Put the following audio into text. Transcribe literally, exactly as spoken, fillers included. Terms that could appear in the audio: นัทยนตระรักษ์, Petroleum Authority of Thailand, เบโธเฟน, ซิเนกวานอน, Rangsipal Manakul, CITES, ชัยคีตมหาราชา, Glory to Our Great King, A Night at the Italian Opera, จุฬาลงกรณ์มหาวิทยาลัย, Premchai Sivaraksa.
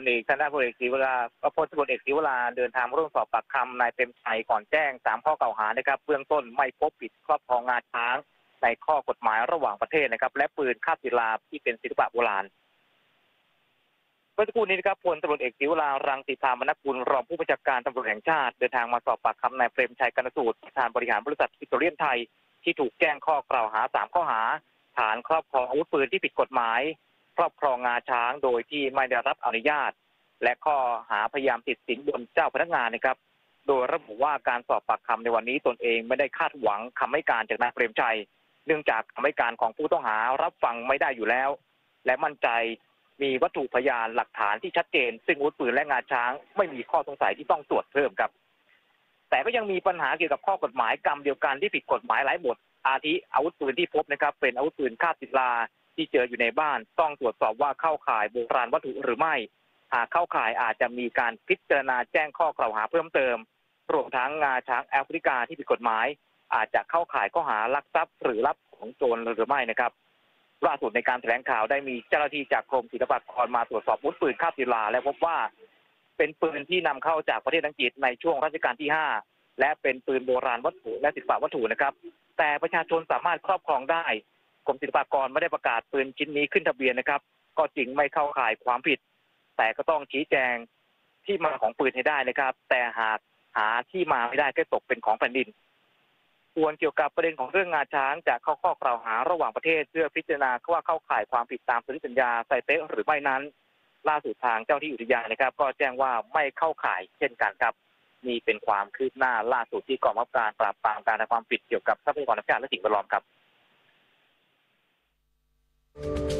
ลเอกคณะพลเอกศิวราก็พลตำรวจเอกศิวราเดินทางร่วมสอบปากคำนายเปรมชัยก่อนแจ้งสามข้อกล่าวหานะครับเบื้องต้นไม่พบผิดครอบครองงาช้างในข้อกฎหมายระหว่างประเทศนะครับและปืนคาบศิลาที่เป็นศิลปะโบราณเมื่อสักครู่นี้นะครับพลตำรวจเอกศิวรารังสิพามนกุลรองผู้บัญชาการตำรวจแห่งชาติเดินทางมาสอบปากคำนายเปรมชัยกนสูตรประธานบริหารบริษัทปิโตรเลียมไทยที่ถูกแจ้งข้อกล่าวหาสามข้อหาฐานครอบครองอาวุธปืนที่ผิดกฎหมายครอบครองงาช้างโดยที่ไม่ได้รับอนุญาตและข้อหาพยายามติดสินบนเจ้าพนักงานนะครับโดยระบุว่าการสอบปากคำในวันนี้ตนเองไม่ได้คาดหวังคำให้การจากนายเปรมชัยเนื่องจากคำให้การของผู้ต้องหารับฟังไม่ได้อยู่แล้วและมั่นใจมีวัตถุพยานหลักฐานที่ชัดเจนซึ่งอาวุธปืนและงาช้างไม่มีข้อสงสัยที่ต้องตรวจเพิ่มครับแต่ก็ยังมีปัญหาเกี่ยวกับข้อกฎหมายกรรมเดียวกันที่ผิดกฎหมายหลายบทอาทิอาวุธปืนที่พบนะครับเป็นอาวุธปืนคาบศิลาที่เจออยู่ในบ้านต้องตรวจสอบว่าเข้าข่ายโบราณวัตถุหรือไม่หากเข้าข่ายอาจจะมีการพิจารณาแจ้งข้อกล่าวหาเพิ่มเติมรวมทั้งงาช้างแอฟริกาที่ผิดกฎหมายอาจจะเข้าข่ายข้อหาลักทรัพย์หรือรับของโจรหรือไม่นะครับล่าสุดในการแถลงข่าวได้มีเจ้าหน้าที่จากกรมศิลปากรมาตรวจสอบอาวุธปืนคาบศิลาและพบว่าเป็นปืนที่นำเข้าจากประเทศอังกฤษในช่วงรัชกาลที่ห้าและเป็นปืนโบราณวัตถุและศิลปวัตถุนะครับแต่ประชาชนสามารถครอบครองได้กรมศิลปากรไม่ได้ประกาศปืนชิ้นนี้ขึ้นทะเบียนนะครับก็จริงไม่เข้าข่ายความผิดแต่ก็ต้องชี้แจงที่มาของปืนให้ได้นะครับแต่หากหาที่มาไม่ได้ก็ตกเป็นของแผ่นดินส่วนเกี่ยวกับประเด็นของเรื่องงาช้างจะเข้าข้อกล่าวหาระหว่างประเทศเพื่อพิจารณาว่าเข้าข่ายความผิดตามสัญญาไซเตสหรือไม่นั้นล่าสุดทางเจ้าที่อุทยานนะครับก็แจ้งว่าไม่เข้าข่ายเช่นกันครับนี่เป็นความคืบหน้าล่าสุดที่กองบังคับการปราบปรามการกระทำความผิดเกี่ยวกับทรัพยากรธรรมชาติและสิ่งแวดล้อมครับ